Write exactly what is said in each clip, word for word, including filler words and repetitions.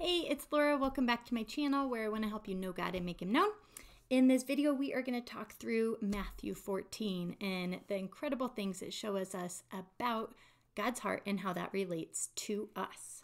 Hey, it's Laura. Welcome back to my channel where I want to help you know God and make Him known. In this video, we are going to talk through Matthew fourteen and the incredible things it shows us about God's heart and how that relates to us.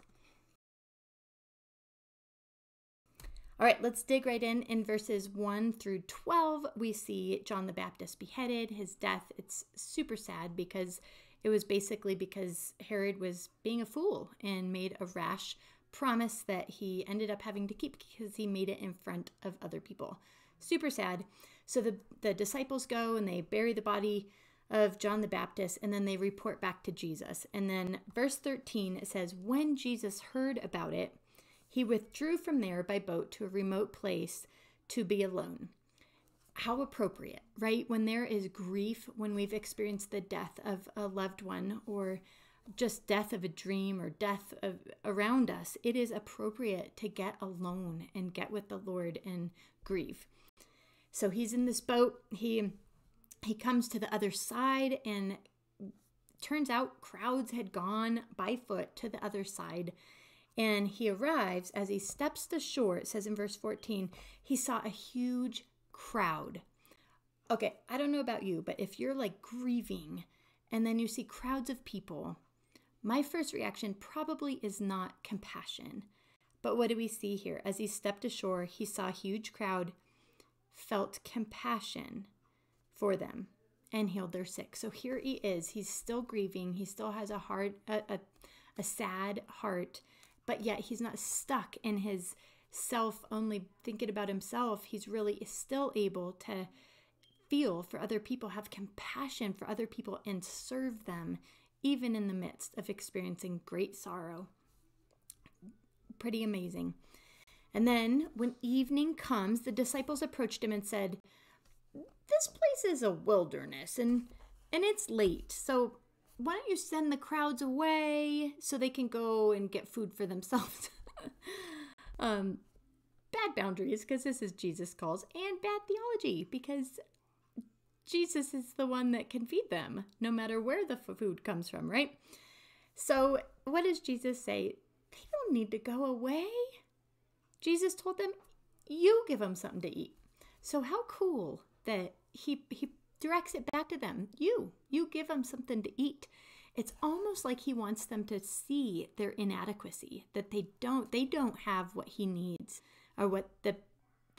All right, let's dig right in. In verses one through twelve, we see John the Baptist beheaded, his death. It's super sad because it was basically because Herod was being a fool and made a rash promise that he ended up having to keep because he made it in front of other people. Super sad. So the, the disciples go and they bury the body of John the Baptist, and then they report back to Jesus. And then verse thirteen, it says, when Jesus heard about it, he withdrew from there by boat to a remote place to be alone. How appropriate, right? When there is grief, when we've experienced the death of a loved one or just death of a dream or death of around us, it is appropriate to get alone and get with the Lord and grieve. So he's in this boat. He he comes to the other side, and turns out crowds had gone by foot to the other side. And he arrives, as he steps to shore, it says in verse fourteen, he saw a huge crowd. Okay, I don't know about you, but if you're like grieving and then you see crowds of people, my first reaction probably is not compassion. But what do we see here? As he stepped ashore, he saw a huge crowd, felt compassion for them, and healed their sick. So here he is. He's still grieving. He still has a hard, a, a, a sad heart, but yet he's not stuck in his self, only thinking about himself. He's really still able to feel for other people, have compassion for other people, and serve them, even in the midst of experiencing great sorrow. Pretty amazing. And then when evening comes, the disciples approached him and said, this place is a wilderness and, and it's late. So why don't you send the crowds away so they can go and get food for themselves? um, bad boundaries, because this is Jesus' calls, and bad theology, because Jesus is the one that can feed them, no matter where the food comes from, right? So what does Jesus say? They don't need to go away. Jesus told them, you give them something to eat. So how cool that he, he directs it back to them. You, you give them something to eat. It's almost like he wants them to see their inadequacy, that they don't, they don't have what he needs, or what the,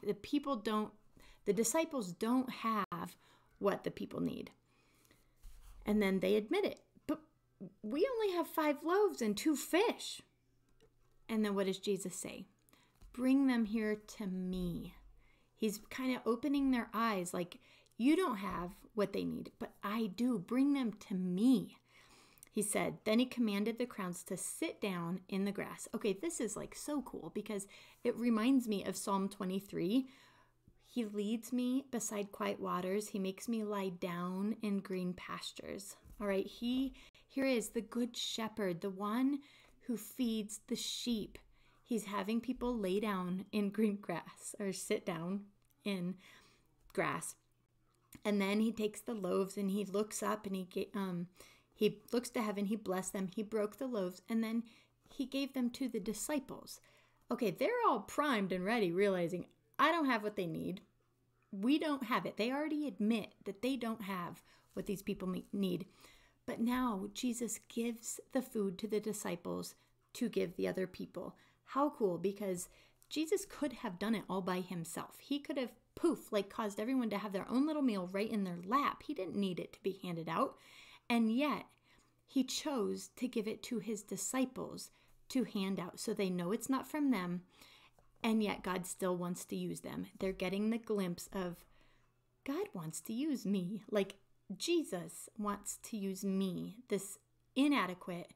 the people don't, the disciples don't have what the people need. And then they admit it. But we only have five loaves and two fish. And then what does Jesus say? Bring them here to me. He's kind of opening their eyes like, you don't have what they need, but I do. Bring them to me. He said, then he commanded the crowds to sit down in the grass. Okay, this is like so cool because it reminds me of Psalm twenty-three. He leads me beside quiet waters. He makes me lie down in green pastures. All right, he here is the good shepherd, the one who feeds the sheep. He's having people lay down in green grass or sit down in grass. And then he takes the loaves and he looks up and he um he looks to heaven, he blessed them, he broke the loaves, and then he gave them to the disciples. Okay, they're all primed and ready, realizing I don't have what they need. We don't have it. They already admit that they don't have what these people need. But now Jesus gives the food to the disciples to give the other people. How cool, because Jesus could have done it all by himself. He could have poof, like caused everyone to have their own little meal right in their lap. He didn't need it to be handed out. And yet he chose to give it to his disciples to hand out so they know it's not from them. And yet God still wants to use them. They're getting the glimpse of God wants to use me. Like Jesus wants to use me, this inadequate,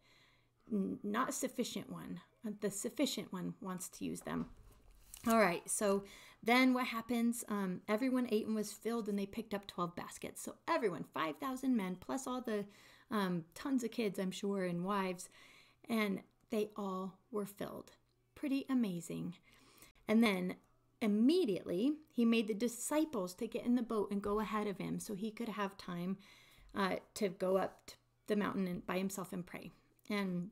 not sufficient one. The sufficient one wants to use them. All right, so then what happens? Um, everyone ate and was filled, and they picked up twelve baskets. So everyone, five thousand men, plus all the um, tons of kids, I'm sure, and wives, and they all were filled. Pretty amazing. And then immediately he made the disciples to get in the boat and go ahead of him so he could have time uh, to go up to the mountain and by himself and pray. And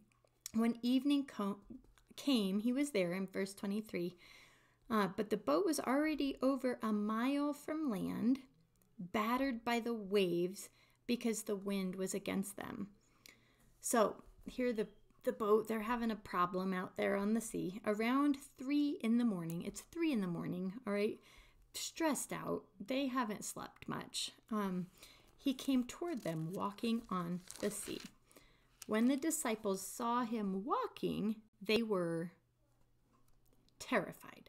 when evening co came, he was there in verse twenty-three, uh, but the boat was already over a mile from land, battered by the waves because the wind was against them. So here the, the boat, they're having a problem out there on the sea. Around three in the morning, it's three in the morning, all right, stressed out, they haven't slept much. Um, he came toward them walking on the sea. When the disciples saw him walking, they were terrified.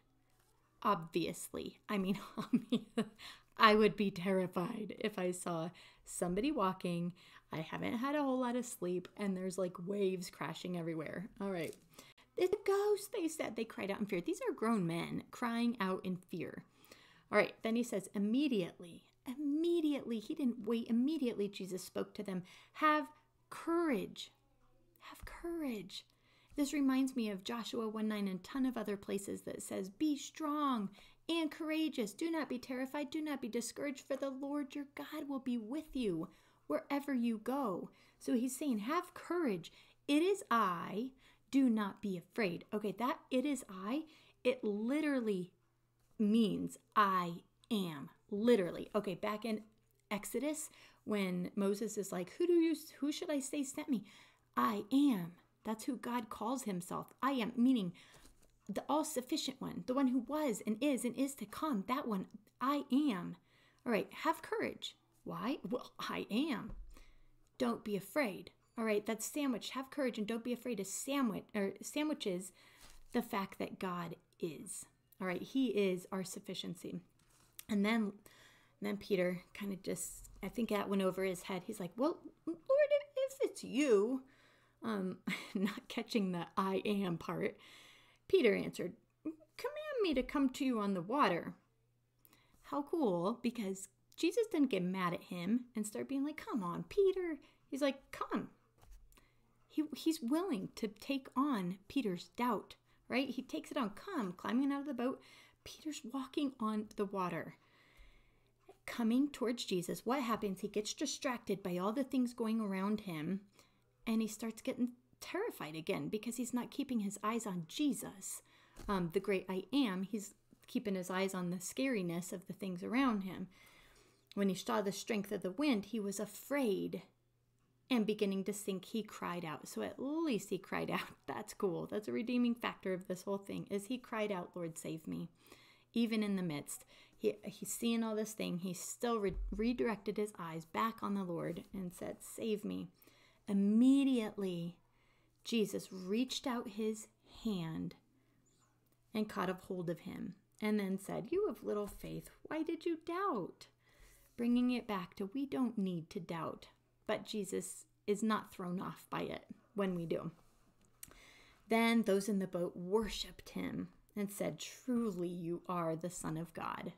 Obviously, I mean, I would be terrified if I saw somebody walking. I haven't had a whole lot of sleep, and there's like waves crashing everywhere. All right. It's a ghost, they said. They cried out in fear. These are grown men crying out in fear. All right. Then he says, immediately, immediately, he didn't wait. Immediately, Jesus spoke to them. Have courage. Have courage. This reminds me of Joshua one nine and a ton of other places that says, be strong and courageous. Do not be terrified. Do not be discouraged, for the Lord your God will be with you wherever you go. So he's saying, have courage. It is I. Do not be afraid. Okay, that it is I, it literally means I am. Literally. Okay, back in Exodus, when Moses is like, who do you, who should I say sent me? I am. That's who God calls himself. I am, meaning the all-sufficient one, the one who was and is and is to come, that one, I am. All right, have courage. Why? Well, I am. Don't be afraid. All right, that's sandwiched. Have courage and don't be afraid to sandwich, or sandwiches the fact that God is. All right, he is our sufficiency. And then, then Peter kind of just, I think that went over his head. He's like, well, Lord, if it's you, um, not catching the I am part. Peter answered, command me to come to you on the water. How cool, because Jesus didn't get mad at him and start being like, come on, Peter. He's like, come. He, he's willing to take on Peter's doubt, right? He takes it on, come, climbing out of the boat. Peter's walking on the water, coming towards Jesus. What happens? He gets distracted by all the things going around him, and he starts getting terrified again because he's not keeping his eyes on Jesus, um, the great I am. He's keeping his eyes on the scariness of the things around him. When he saw the strength of the wind, he was afraid, and beginning to sink, he cried out. So at least he cried out. That's cool. That's a redeeming factor of this whole thing, is he cried out, Lord, save me. Even in the midst, he, he's seeing all this thing. He still re redirected his eyes back on the Lord and said, save me. Immediately, Jesus reached out his hand and caught a hold of him, and then said, you of little faith, why did you doubt? Bringing it back to, we don't need to doubt, but Jesus is not thrown off by it when we do. Then those in the boat worshiped him and said, truly you are the Son of God.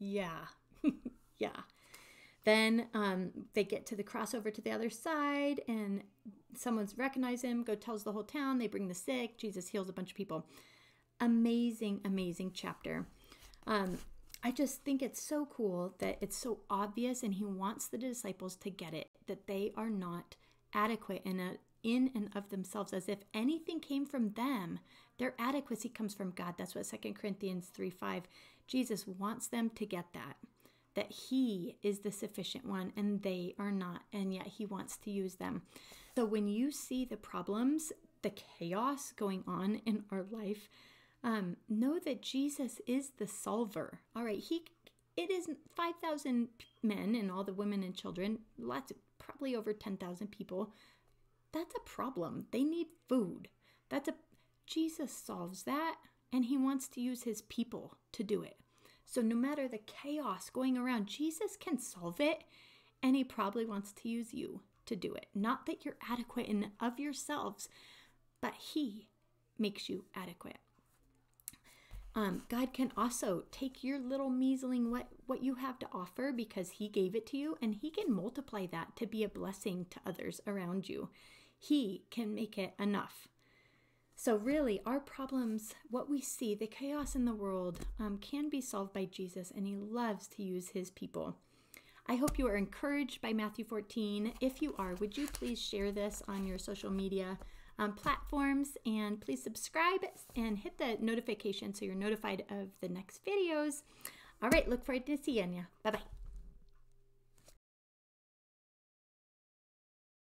Yeah, yeah. Then um, they get to the crossover to the other side, and someone's recognized him, go tells the whole town, they bring the sick, Jesus heals a bunch of people. Amazing, amazing chapter. Um, I just think it's so cool that it's so obvious, and he wants the disciples to get it, that they are not adequate in, a, in and of themselves, as if anything came from them. Their adequacy comes from God. That's what Second Corinthians three five, Jesus wants them to get that, that he is the sufficient one and they are not, and yet he wants to use them. So when you see the problems, the chaos going on in our life, Um, know that Jesus is the solver. All right, he it is five thousand men and all the women and children, lots of, probably over ten thousand people. That's a problem. They need food. That's a Jesus solves that, and he wants to use his people to do it. So no matter the chaos going around, Jesus can solve it, and he probably wants to use you to do it. Not that you're adequate in and of yourselves, but he makes you adequate. Um, God can also take your little measling what, what you have to offer, because he gave it to you, and he can multiply that to be a blessing to others around you. He can make it enough. So really, our problems, what we see, the chaos in the world, um, can be solved by Jesus, and he loves to use his people. I hope you are encouraged by Matthew fourteen. If you are, would you please share this on your social media? um, platforms. And please subscribe and hit the notification so you're notified of the next videos. All right, look forward to seeing you. Bye-bye.